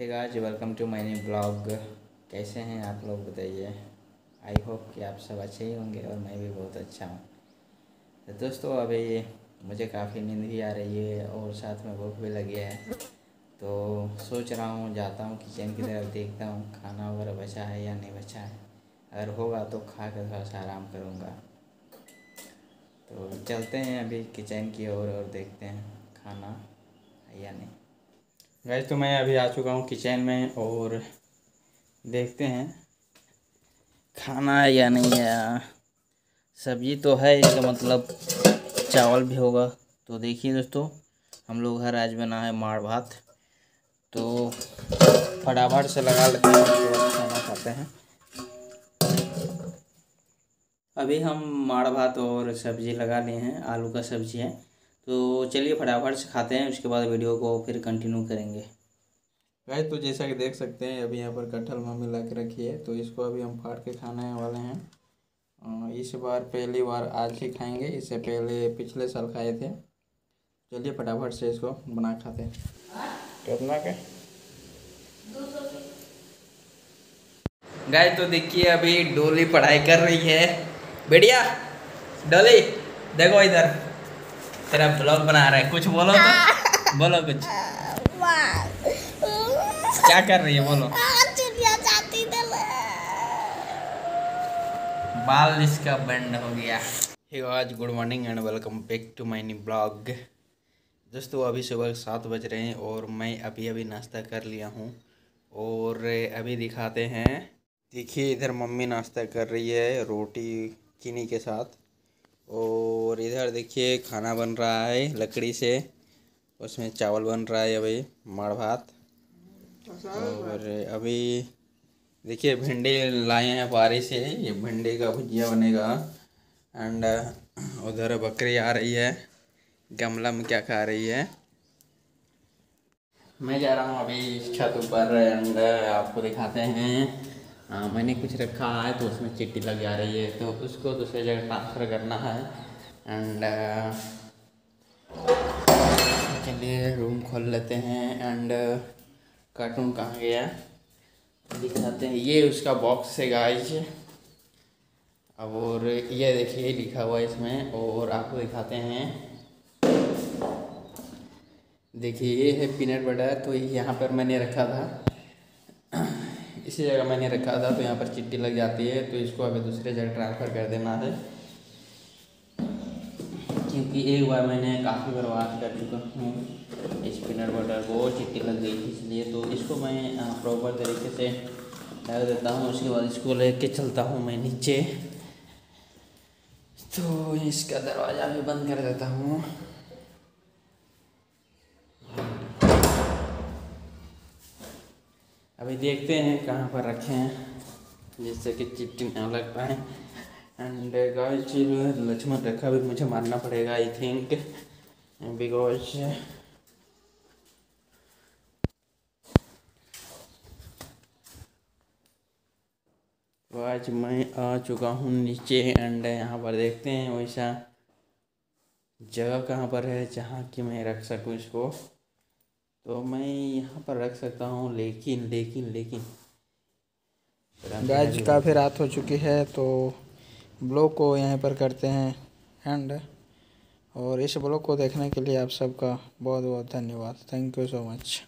Hey guys, welcome to my new blog. कैसे हैं आप लोग बताइए। आई होप कि आप सब अच्छे ही होंगे और मैं भी बहुत अच्छा हूँ। तो दोस्तों अभी मुझे काफ़ी नींद भी आ रही है और साथ में भूख भी लगी है, तो सोच रहा हूँ जाता हूँ किचन की तरफ, देखता हूँ खाना वगैरह बचा है या नहीं बचा है। अगर होगा तो खा कर थोड़ा सा आराम करूँगा। तो चलते हैं अभी किचन की ओर और देखते हैं खाना है या नहीं। गाइस तो मैं अभी आ चुका हूँ किचन में और देखते हैं खाना है या नहीं है। सब्जी तो है, इसका मतलब चावल भी होगा। तो देखिए दोस्तों, हम लोग घर आज बना है माड़ भात, तो फटाफट से लगा लेते हैं और खाना खाते हैं। अभी हम माड़ भात और सब्जी लगा लिए हैं, आलू का सब्जी है। तो चलिए फटाफट से खाते हैं, उसके बाद वीडियो को फिर कंटिन्यू करेंगे। गाइस तो जैसा कि देख सकते हैं अभी यहाँ पर कटहल मम्मी ला के रखी है, तो इसको अभी हम फाड़ के खाने वाले हैं। इस बार पहली बार आज ही खाएंगे, इससे पहले पिछले साल खाए थे। चलिए फटाफट से इसको बना खाते हैं। कितना के गाइस तो देखिए अभी डोली पढ़ाई कर रही है। बेटिया डोली देखो इधर, तेरा ब्लॉग बना रहा है, कुछ बोलो तो बोलो कुछ। क्या कर रही है बोलो। बाल इसका बंद हो गया। Hey guys, good morning and welcome back to my new blog. दोस्तों अभी सुबह 7 बज रहे हैं और मैं अभी अभी नाश्ता कर लिया हूँ और अभी दिखाते हैं। देखिए इधर मम्मी नाश्ता कर रही है रोटी चीनी के साथ, और इधर देखिए खाना बन रहा है लकड़ी से, उसमें चावल बन रहा है अभी माड़ भात। और अभी देखिए भिंडी लाए हैं बारी से, ये भिंडी का भुजिया बनेगा। एंड उधर बकरी आ रही है गमला में क्या खा रही है। मैं जा रहा हूँ अभी छत ऊपर एंड आपको दिखाते हैं। मैंने कुछ रखा है तो उसमें चिट्टी लग जा रही है, तो उसको दूसरी जगह ट्रांसफ़र करना है। एंड चलिए रूम खोल लेते हैं। एंड कार्टून कहाँ गया दिखाते हैं, ये उसका बॉक्स है गाइस। और ये देखिए लिखा हुआ है इसमें, और आपको दिखाते हैं। देखिए ये है पीनट बटर, तो यहाँ पर मैंने रखा था, इसी जगह मैंने रखा था, तो यहाँ पर चिट्टी लग जाती है, तो इसको अभी दूसरे जगह ट्रांसफ़र कर देना है, क्योंकि एक बार मैंने काफ़ी बर्बाद कर चुका हूँ इस पीनट बटर को, चिट्टी लग गई थी इसलिए। तो इसको मैं प्रॉपर तरीके से डाल देता हूँ, उसके बाद इसको लेके चलता हूँ मैं नीचे। तो इसका दरवाज़ा भी बंद कर देता हूँ। अभी देखते हैं कहाँ पर रखे हैं, जिससे कि चिट्टी ना लग पाए। एंड गाइस लक्ष्मण रेखा भी मुझे मारना पड़ेगा आई थिंक, बिकॉज आज मैं आ चुका हूँ नीचे। एंड यहाँ पर देखते हैं वैसा जगह कहाँ पर है जहाँ कि मैं रख सकूँ इसको। तो मैं यहाँ पर रख सकता हूँ, लेकिन लेकिन लेकिन गाइस काफ़ी रात हो चुकी है, तो ब्लॉग को यहाँ पर करते हैं एंड। और इस ब्लॉग को देखने के लिए आप सबका बहुत बहुत धन्यवाद। Thank you so much.